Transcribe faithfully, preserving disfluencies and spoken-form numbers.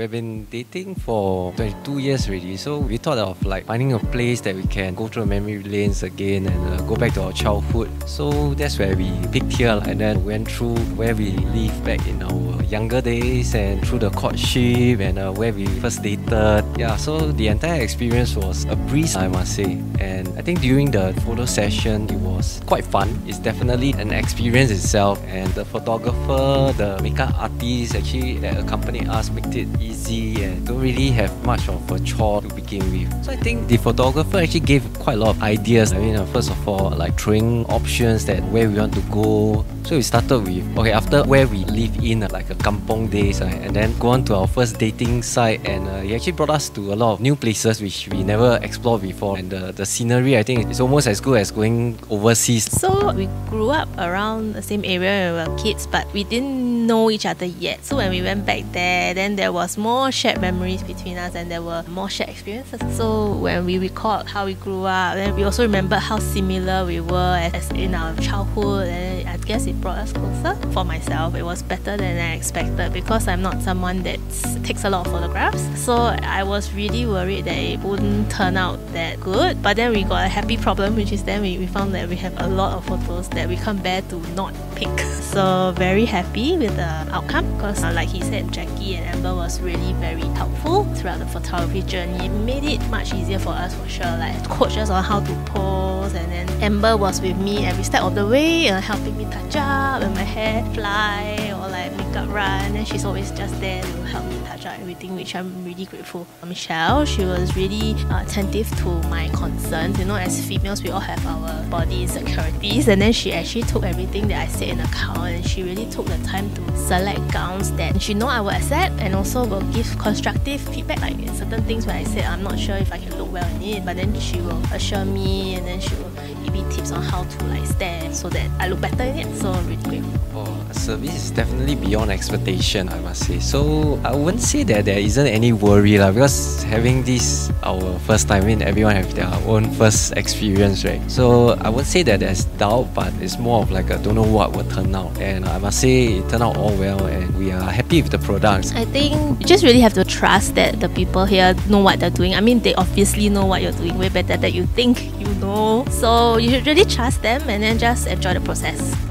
We've been dating for twenty-two years already, so we thought of like finding a place that we can go through memory lanes again and uh, go back to our childhood. So that's where we picked here and then went through where we lived back in our younger days and through the courtship and uh, where we first dated. Yeah, so the entire experience was a breeze, I must say. And I think during the photo session, it was quite fun. It's definitely an experience itself, and the photographer, the makeup artist actually that accompanied us made it easy and don't really have much of a chore to begin with. So I think the photographer actually gave quite a lot of ideas. I mean, uh, first of all, like throwing options that where we want to go. So we started with, okay, after where we live in, uh, like a kampong days, uh, and then go on to our first dating site, and uh, he actually brought us to a lot of new places which we never explored before, and the, the scenery, I think, is almost as good as going overseas. So we grew up around the same area when we were kids, but we didn't know each other yet. So when we went back there, then there was more shared memories between us and there were more shared experiences. So when we recalled how we grew up, then we also remembered how similar we were as, as in our childhood, and I guess it brought us closer. For myself, it was better than I expected because I'm not someone that takes a lot of photographs. So I was really worried that it wouldn't turn out that good. But then we got a happy problem, which is then we, we found that we have a lot of photos that we can't bear to not pick. So very happy with the outcome because uh, like he said, Jackyz and Amber was really very helpful throughout the photography journey. It made it much easier for us, for sure, like coach us on how to pose, and then Amber was with me every step of the way, uh, helping me touch up and my hair fly or like makeup run, and she's always just there to help me touch up everything, which I'm really grateful. Michelle, she was really uh, attentive to my concerns. You know, as females, we all have our body insecurities, and then she actually took everything that I said in account, and she really took the time to select gowns that she know I will accept and also will give constructive feedback, like in certain things where I said I'm not sure if I can look well in it, but then she will assure me and then she will give me tips on how to like stand so that I look better in it. So I'm really grateful. Oh, service is definitely beyond expectation, I must say. So I wouldn't say that there isn't any worry lah, because having this our first time, I mean everyone have their own first experience, right? So I wouldn't say that there's doubt, but it's more of like a don't know what will turn out, and I must say it turned out all well and we are happy with the products. I think you just really have to trust that the people here know what they're doing. I mean, they obviously know what you're doing way better than you think you know. So you should really trust them and then just enjoy the process.